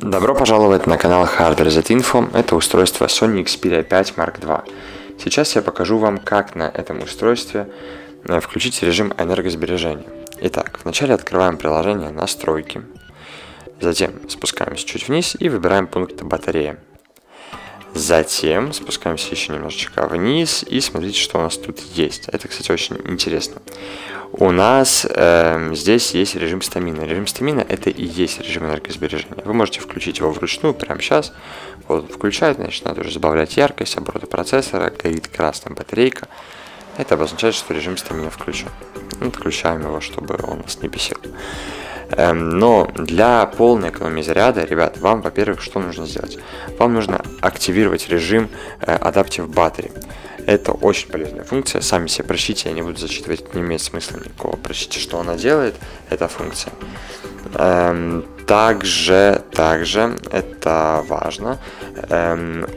Добро пожаловать на канал HardReset Info, это устройство Sony Xperia 5 Mark II. Сейчас я покажу вам, как на этом устройстве включить режим энергосбережения. Итак, вначале открываем приложение «Настройки», затем спускаемся чуть вниз и выбираем пункт «Батарея». Затем спускаемся еще немножечко вниз и смотрите, что у нас тут есть. Это, кстати, очень интересно. У нас здесь есть режим стамина. Режим стамина – это и есть режим энергосбережения. Вы можете включить его вручную прямо сейчас. Вот включать, значит, надо уже добавлять яркость, обороты процессора, горит красная батарейка. Это обозначает, что режим стамина включен. Отключаем его, чтобы он нас не бесил. Но для полной экономии заряда, ребят, вам, во-первых, что нужно сделать? Вам нужно активировать режим Adaptive Battery. Это очень полезная функция. Сами себе прочтите, я не буду зачитывать, не имеет смысла никакого. Прочтите, что она делает, эта функция. Также, это важно,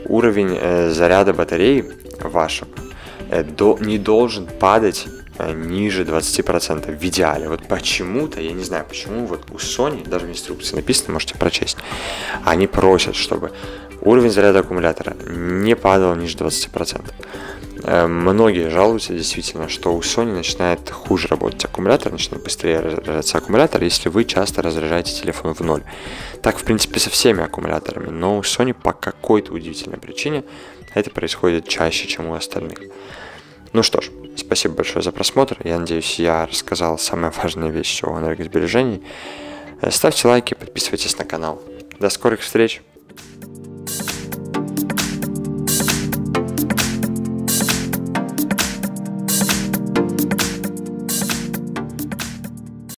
уровень заряда батареи вашего не должен падать ниже 20% в идеале. Вот почему-то, я не знаю почему, вот у Sony, даже в инструкции написано, можете прочесть, они просят, чтобы уровень заряда аккумулятора не падал ниже 20%. Многие жалуются действительно, что у Sony начинает хуже работать аккумулятор, начинает быстрее разряжаться аккумулятор, если вы часто разряжаете телефон в ноль. Так, в принципе, со всеми аккумуляторами, но у Sony по какой-то удивительной причине это происходит чаще, чем у остальных. Ну что ж, спасибо большое за просмотр. Я надеюсь, я рассказал самые важные вещи о энергосбережении. Ставьте лайки, подписывайтесь на канал. До скорых встреч!